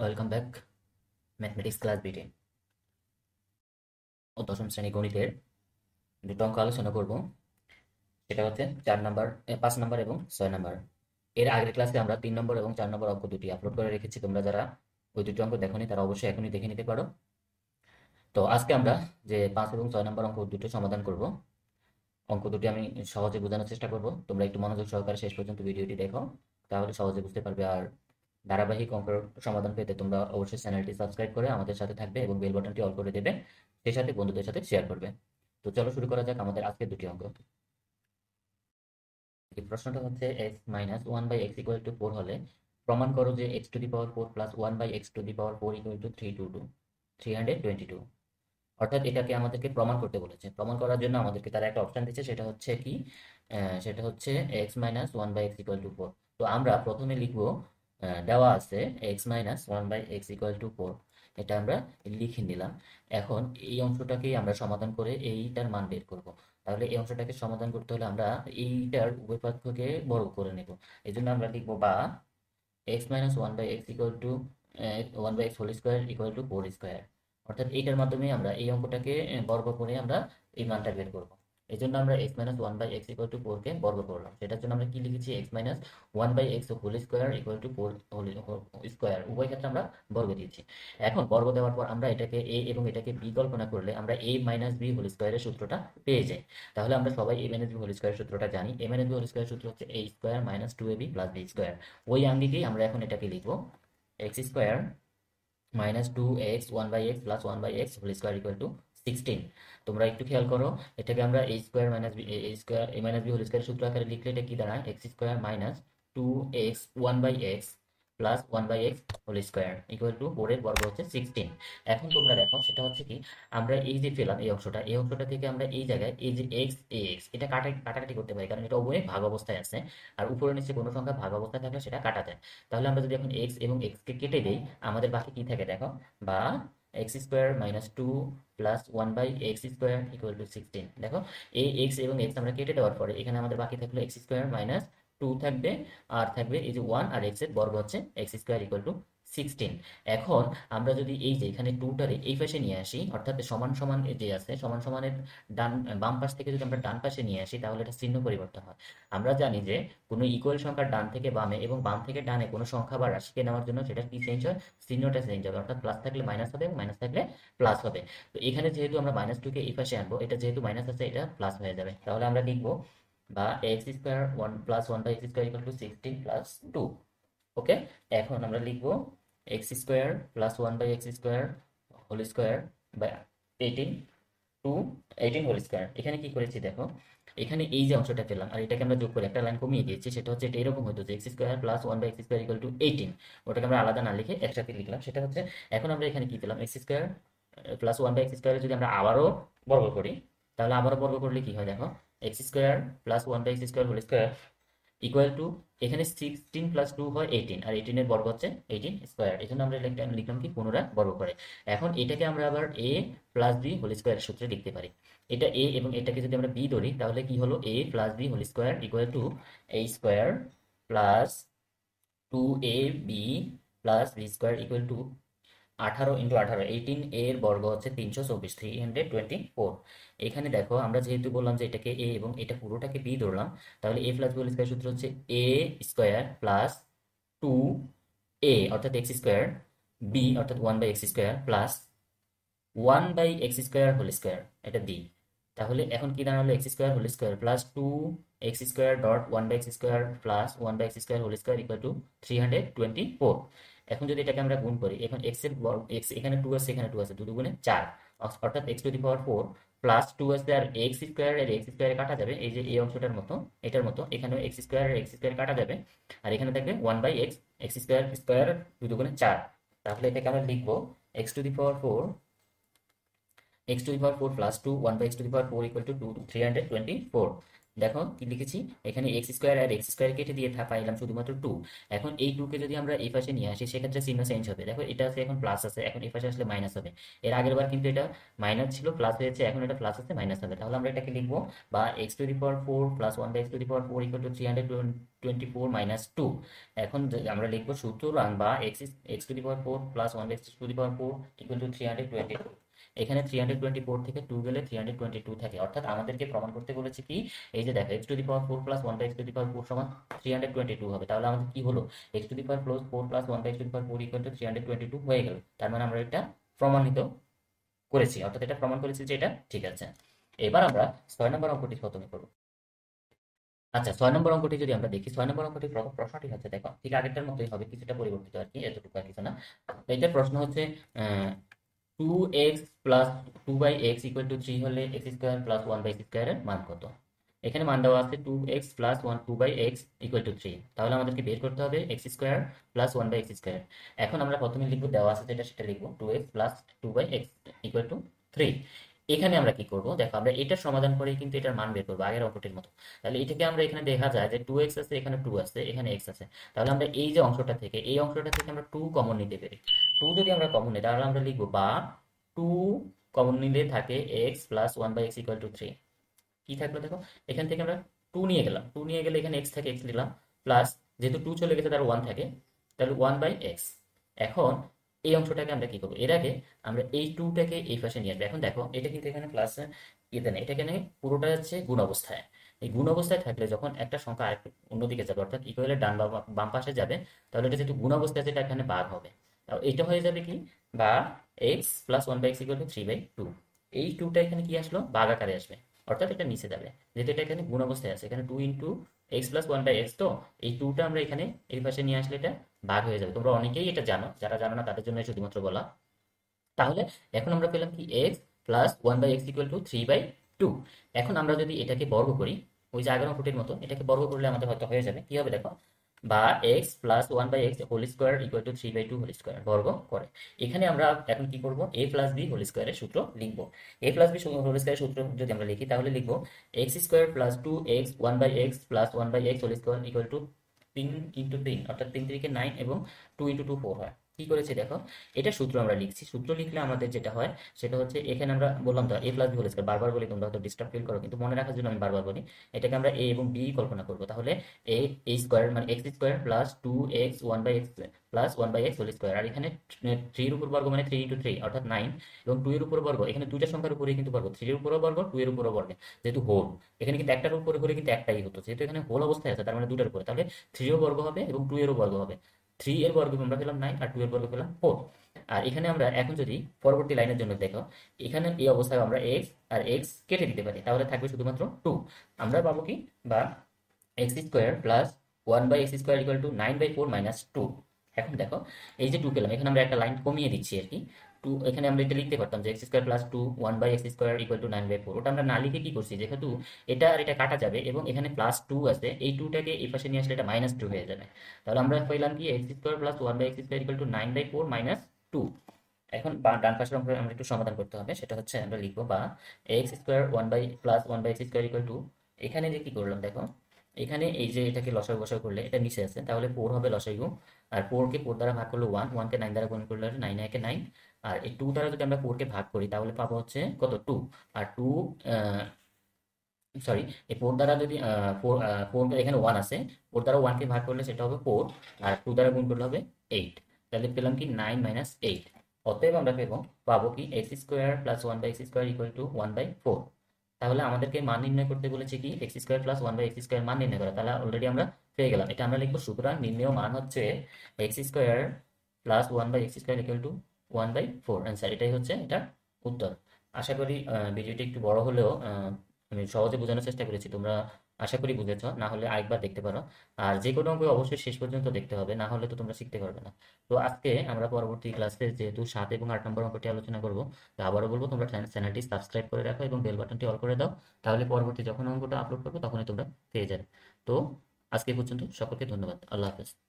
Welcome back mathematics class बीटे और दशम श्रेणी गणितर दुटो अंक आलोचना करब सेटा होते 4 नम्बर 5 नम्बर और 6 नम्बर एर आगे क्लासे आमरा 3 नम्बर और 4 नम्बर अंक दुटी अपलोड कर रेखेछि तोमरा जारा ओई दुटो अंक देखोनी तारा अवश्य एखोनी देखे निते पारो। तो आजके आमरा जे 5 और 6 नम्बर अंक दुटो समाधान करब। अंक दुटी आमि सहजे बोझानोर चेष्टा करब, तोमरा एकटु मनोयोग सहकारे शेष पर्यन्त भिडियोटी देखो ताहले सहजे बुझते पारबे। आर धारावाहिक अंक समाधान पेते तुम्हारा अवश्य चैनलटी सबसक्राइब करे आमादेर साथे थाकबे और बेल बटनटी अल करे देबे, सेई साथे बंधुदेर साथे शेयर करबे। तो चलो शुरू करा जाक आमादेर आजकेर दुटी अंक। प्रश्नटा होच्छे x - 1 / x = 4 होले प्रमाण करो जे x to the power 4 + 1 / x to the power 4 = 322 अर्थात एटाके आमादेरके प्रमाण करते बोलेछे। प्रमाण करार जोन्नो आमादेरके तारा एकटा अपशन दिয়েছে, सेटा होच्छे कि सेटा होच्छे x - 1 / x = 4। तो आमरा प्रथमे लिखबो देवा आछे x - 1 / x = 4, এটা আমরা লিখে নিলাম। এখন এই অংশটাকে আমরা সমাধান করে এইটার মান বের করব। তাহলে এই অংশটাকে সমাধান করতে হলে আমরা এইটার উভয় পক্ষকে বর্গ করে নেব। এজন্য আমরা লিখব বা x - 1 / x = 1 / x² = 4² অর্থাৎ এইটার মাধ্যমে আমরা এই অঙ্কটাকে বর্গ করে আমরা এই মানটা বের করব। এজন্য আমরা x - 1 / x = 4 কে বর্গ করলাম। সেটার জন্য আমরা কি লিখেছি x - 1 / x whole square = 4 whole square, উভয় ক্ষেত্রে আমরা বর্গ দিয়েছি। এখন বর্গ দেওয়ার পর আমরা এটাকে a এবং এটাকে b কল্পনা করলে আমরা a - b হোল স্কয়ারের সূত্রটা পেয়ে যাই। তাহলে আমরা সবাই a - b হোল স্কয়ারের সূত্রটা জানি। a - b হোল স্কয়ারের সূত্র হচ্ছে a square - 2ab + b square. ওই আঙ্গিকেই আমরা এখন এটাকে লিখব x square - 2x 1 / x + 1 / x whole square = 16। তোমরা একটু খেয়াল করো, এটাকে আমরা a square - b whole square সূত্র আকারে লিখলে এটা কি দাঁড়ায় x square - 2x 1 / x + 1 / x whole square = 4 এর বর্গ হচ্ছে 16। এখন তোমরা দেখো সেটা হচ্ছে কি আমরা এই যে পেলাম এই অংশটা, এই অংশটা থেকে আমরা এই জায়গায় এই যে x এটা কাটাকাটি করতে পারি, কারণ এটা উভয়ে ভাগ অবস্থায় আছে। আর উপরে নিচে কোনো সংখ্যা ভাগ অবস্থায় থাকলে সেটা কাটা যায়। তাহলে আমরা যদি এখন x এবং x কে কেটে দেই আমাদের বাকি কি থাকে দেখো, বা x square - 2 plus 1 by x square equal to 16। देखो ए एक्स एवं एक्स हमें केटे देवार पर एखाने आमादेर बाकी थाकलो एक्स स्क्वायर माइनस 2 थाकबे आर थाकबे ए जे 1 आर एक्स एर बर्ग होच्छे एक्स स्क्वायर इक्वल टू 16। এখন আমরা যদি এই যে এখানে 2টারে এই পাশে নিয়ে আসি, অর্থাৎ সমান সমান যে আছে সমান সমানের ডান বাম পাশ থেকে যদি আমরা ডান পাশে নিয়ে আসি তাহলে এটা চিহ্ন পরিবর্তন হয়। আমরা জানি যে কোনো ইকুয়াল সংখ্যা ডান থেকে বামে এবং বাম থেকে ডানে কোনো সংখ্যা বা রাশিকে নেওয়ার জন্য সেটা কি চেঞ্জ হয়, চিহ্নটা চেঞ্জ হবে। অর্থাৎ প্লাস থাকলে মাইনাস হবে এবং মাইনাস থাকলে প্লাস হবে। তো এখানে যেহেতু আমরা -2 কে এই পাশে আনবো, এটা যেহেতু মাইনাস আছে এটা প্লাস হয়ে যাবে। তাহলে আমরা লিখবো বা x square 1 plus 1 by x square equal to 16 plus 2। Okay, এখন আমরা লিখবো x square plus 1 by x square whole square by 18 whole square. এখানে কি করেছি দেখো, এখানে এই যে অংশটা পেলাম আর এটাকে আমরা যোগ করে একটা লাইন কমিয়ে দিয়েছি। সেটা হচ্ছে এটা এরকম হতো যে x square plus 1 by x square equal to 18, ওটাকে আমরা আলাদা না লিখে একসাথে লিখলাম। সেটা হচ্ছে এখন আমরা এখানে কি পেলাম x square plus 1 by x স্কয়ারে যদি আমরা আবারও বর্গ করি তাহলে আবারও বর্গ করলে কি হয় দেখো x square plus 1 by x square whole square equal to এখানে 16 প্লাস 2 হয় 18 আর 18 এর বর্গ হচ্ছে 18 স্কয়ার। এজন্য আমরা লিখলাম কি পুনরায় বর্গ করে। এখন এটাকে আমরা আবার a প্লাস b হোল স্কয়ারের সূত্রে লিখতে পারি। এটা a এবং এটাকে যদি আমরা b ধরি তাহলে কি হলো a plus b whole square equal to a square plus 2ab plus b square equal to 18 × 18 18 এর বর্গ হচ্ছে 324 324। এখানে দেখো আমরা যেহেতু বললাম যে এটাকে a এবং এটা পুরোটাকে b ধরলাম, তাহলে a plus b whole square সূত্র হচ্ছে a স্কয়ার প্লাস 2a অর্থাৎ x স্কয়ার b অর্থাৎ 1 by x square plus 1 by x square whole square এটা b। তাহলে এখন কি দাঁড়ালো x square whole square plus 2x square dot 1 by x square plus 1 by x square whole square equal to 324। এখন যদি এটাকে আমরা গুণ করি, এখন x এর বর্গ x এখানে 2 আছে এখানে 2 আছে, 2 গুণে 4 অর্থাৎ x to the power 4 plus 2 আছে আর x স্কয়ার এর x স্কয়ারে কাটা যাবে। এই যে এই অংশটার মতো এটার মতো এখানে x স্কয়ার এর x স্কয়ার কাটা যাবে আর এখানে থাকবে 1 / x x স্কয়ার স্কয়ার 2 গুণে 4। তাহলে এটাকে আমরা লিখবো x to the power 4 x to the power 4 plus 2 1 / x to the power 4 = 2 324। देखो कि लिखेছি এখানে x স্কয়ার আর x স্কয়ার কেটে দিয়ে পাইলাম শুধুমাত্র 2। এখন এই 2 কে যদি আমরা এই পাশে নিয়ে আসি সেই ক্ষেত্রে চিহ্ন চেঞ্জ হবে। দেখো এটা আছে এখন প্লাস আছে, এখন এই পাশে আসলে মাইনাস হবে। এর আগের বার কিন্তু এটা মাইনাস ছিল প্লাস হয়েছে, এখন এটা প্লাস আছে মাইনাস হবে। তাহলে আমরা এটাকে লিখব বা x to the power 4 plus 1 by x to the power 4 equal to 324 minus 2। এখন আমরা লিখব সুতরাং বা x to the power 4 plus 1 by x to the power 4 equal to 324। এখানে 324 থেকে 2 গেলে 322 থাকে, অর্থাৎ আমাদেরকে প্রমাণ করতে বলেছে কি এই যে দেখো x to the power 4 plus 1 by x to the power 4 সমান 322 হবে। তাহলে আমাদের কি হলো x to the power 4 plus 1 by x to the power 4 equal to 322 হয়ে গেল। তার মানে আমরা এটা প্রমাণিত করেছি, অর্থাৎ এটা প্রমাণ করেছি যে এটা ঠিক আছে। এবার আমরা 6 নম্বর অঙ্কটি খতম করব। আচ্ছা 6 নম্বর অঙ্কটি যদি আমরা দেখি, 6 নম্বর অঙ্কটি প্রশ্নটি হচ্ছে দেখো ঠিক আগেরটার মতোই হবে, কিছুটা পরিবর্তিত আর কি, এতটুকু আর কিছু না। এটা প্রশ্ন হচ্ছে 2x plus 2 by x equal to 3 হলে x square plus 1 by x স্কয়ারের মান কত? এখানে মান দেওয়া আছে 2x plus 2 by x equal to 3। তাহলে আমাদেরকে বের করতে হবে x square plus 1 by x square. এখন আমরা প্রথমে লিখব দেওয়া আছে যেটা সেটা লিখব 2x plus 2 by x equal to 3। এখানে আমরা কি করব দেখো আমরা এটা সমাধান করেই কিন্তু এটার মান বের করব আগের অঙ্কটির মতো। তাহলে এটাকে আমরা এখানে দেখা যায় যে 2x আছে, এখানে 2 আছে, এখানে x আছে। তাহলে আমরা এই যে অংশটা থেকে আমরা 2 কমন নিতে পারি। 2 যদি আমরা কমন নিই তাহলে আমরা লিখব বা 2 কমন নিলে থাকে x plus 1 by x equal to 3। কি থাকলো দেখো এখান থেকে আমরা 2 নিয়ে গেলাম, 2 নিয়ে গেলে এখানে x থাকে x নিলাম, প্লাস যেহেতু 2 চলে গেছে তার 1 থাকে, তাহলে 1 বাই x। এখন এই অংশটাকে আমরা কি করব, এর আগে আমরা এই 2টাকে এই পাশে নিয়ে আসব। এখন দেখো এটা কিন্তু এখানে প্লাস এটা না, এটা এখানে পুরোটা হচ্ছে গুণ অবস্থায়। এই গুণ অবস্থায় থাকলে যখন একটা সংখ্যা আরেকটু অন্যদিকে যাবে অর্থাৎ ইকুয়ালের ডান বাম পাশে যাবে, তাহলে এটা যেহেতু গুণ অবস্থায় আছে এটা এখানে ভাগ হবে। তাহলে এটা হয়ে যাবে কি বা x plus 1 by x equal to 3/2। এই 2টা এখানে কি আসলো ভাগ আকারে আসবে, অর্থাৎ এটা নিচে যাবে যেহেতু এটা এখানে গুণ অবস্থায় আছে। এখানে 2 into x plus 1 by x, তো এই 2টা আমরা এখানে এই পাশে নিয়ে আসলে এটা ভাগ হয়ে যাবে। তোমরা অনেকেই এটা জানো, যারা জানো না তাদের জন্য শুধুমাত্র বলা। তাহলে এখন আমরা পেলাম কি x plus 1 by x equal to 3/2। এখন আমরা যদি এটাকে বর্গ করি ওই যে আগের অঙ্কটির মতো, এটাকে বর্গ করলে আমাদের হয়তো হয়ে যাবে কি হবে দেখো বা x plus 1 by x whole square equal to 3/2 whole square বর্গ করে। এখানে আমরা এখন কি করব a প্লাস b হোল স্কয়ারের সূত্র লিখব। a প্লাস b হোল স্কয়ারের সূত্র যদি আমরা লিখি তাহলে লিখব x square plus 2x 1 by x plus 1 by x whole square equal to 3 × 3, অর্থাৎ 3 × 3 = 9 এবং 2 × 2 4 হয়। কি করেছে দেখো এটা সূত্র আমরা লিখছি, সূত্র লিখলে আমাদের যেটা হয় সেটা হচ্ছে এখানে আমরা বললাম তো a plus b whole square, বারবার বলি তোমরা হয়তো ডিস্টার্ব ফিল করো কিন্তু মনে রাখার জন্য আমি বারবার বলি। এটাকে আমরা a এবং b কল্পনা করব, তাহলে a স্কয়ার মানে x square plus 2x 1 by x plus 1 by x whole square. আর এখানে 3 এর উপর বর্গ মানে 3 × 3 অর্থাৎ 9 এবং 2 এর উপর বর্গ, এখানে দুইটা সংখ্যার উপরেই কিন্তু বর্গ, 3 এর উপর বর্গ 2 এর উপর বর্গ, যেহেতু হোল এখানে কিন্তু একটার উপরে করে কিন্তু একটাই হতো, যেহেতু এখানে হোল অবস্থায় আছে তার মানে দুইটার উপরে, তাহলে 3 এর বর্গ হবে এবং 2 এর বর্গ হবে। 3 এর বর্গ আমরা পেলাম 9 আর 2 এর বর্গ পেলাম 4। আর এখানে আমরা এখন যদি পরবর্তী লাইনের জন্য দেখো এখানে এই অবস্থায় আমরা x আর x কেটে দিতে পারি, তাহলে থাকবে শুধুমাত্র 2। আমরা পাবো কি বা x square plus 1 by x square equal to 9/4 minus 2। এখন দেখো এই যে 2 পেলাম, এখানে আমরা একটা লাইন কমিয়ে দিচ্ছি আর কি 2। এখানে আমরা এটা লিখতে পারতাম যে x square plus 2 1 by x square equal to 9/4। ওটা আমরা না লিখে কি করছি যেহেতু এটা আর এটা কাটা যাবে এবং এখানে প্লাস 2 আছে, এই 2টাকে এই পাশে নিয়ে আসলে এটা মাইনাস 2 হয়ে যাবে। তাহলে আমরা পেলাম কি x square plus 1 by x square equal to 9/4 minus 2। এখন ডান পাশের অংশ আমরা একটু সমাধান করতে হবে, সেটা হচ্ছে আমরা লিখব বা x square 1 by plus 1 by x square equal to, এখানে যে কি করলাম দেখো এখানে এই যে এটাকে লসাগু বসাগু করলে এটা নিচে আছে, তাহলে 4 হবে লসাগু, আর 4 কে 4 দ্বারা ভাগ করলে 1, 1 কে 9 দ্বারা গুণ করলে 9, 9 কে 9, আর এই 2 দ্বারা যদি আমরা 4 কে ভাগ করি তাহলে পাবো হচ্ছে কত 2, আর 2 সরি এই 4 দ্বারা যদি 4 এখানে 1 আছে, 4 দ্বারা 1 কে ভাগ করলে সেটা হবে 4 আর 2 দ্বারা গুণ করলে হবে 8। তাহলে পেলাম কি 9 - 8। অতএব আমরা পাবো কি x square plus 1 by x square equal to 1/4। তাহলে আমাদেরকে মান নির্ণয় করতে বলেছে কি x square plus 1 by x square মান নির্ণয় করা, তাহলে অলরেডি আমরা পেয়ে গেলাম। এটা আমরা লিখব সুতরাং নির্ণেয় মান হচ্ছে x square plus 1 by x square equal to 1/4 answer. এটাই হচ্ছে এটা উত্তর। আশা করি ভিডিওটি একটু বড় হলেও আমি সহজে বোঝানোর চেষ্টা করেছি, তোমরা আশা করি বুঝেছো। না হলে আরেকবার দেখতে পারো, আর যে কোনো অঙ্ক অবশ্যই শেষ পর্যন্ত দেখতে হবে, না হলে তো তোমরা শিখতে পারবে না। তো আজকে আমরা পরবর্তী ক্লাসে যেহেতু 7 এবং 8 নম্বর অঙ্কটি আলোচনা করবো, তো আবারও বলবো তোমরা চ্যানেলটি সাবস্ক্রাইব করে রাখো এবং বেল বাটনটি অল করে দাও, তাহলে পরবর্তী যখন অঙ্কটা আপলোড করবো তখনই তোমরা পেয়ে যাবে। তো আজকে পর্যন্ত সকলকে ধন্যবাদ, আল্লাহ হাফেজ।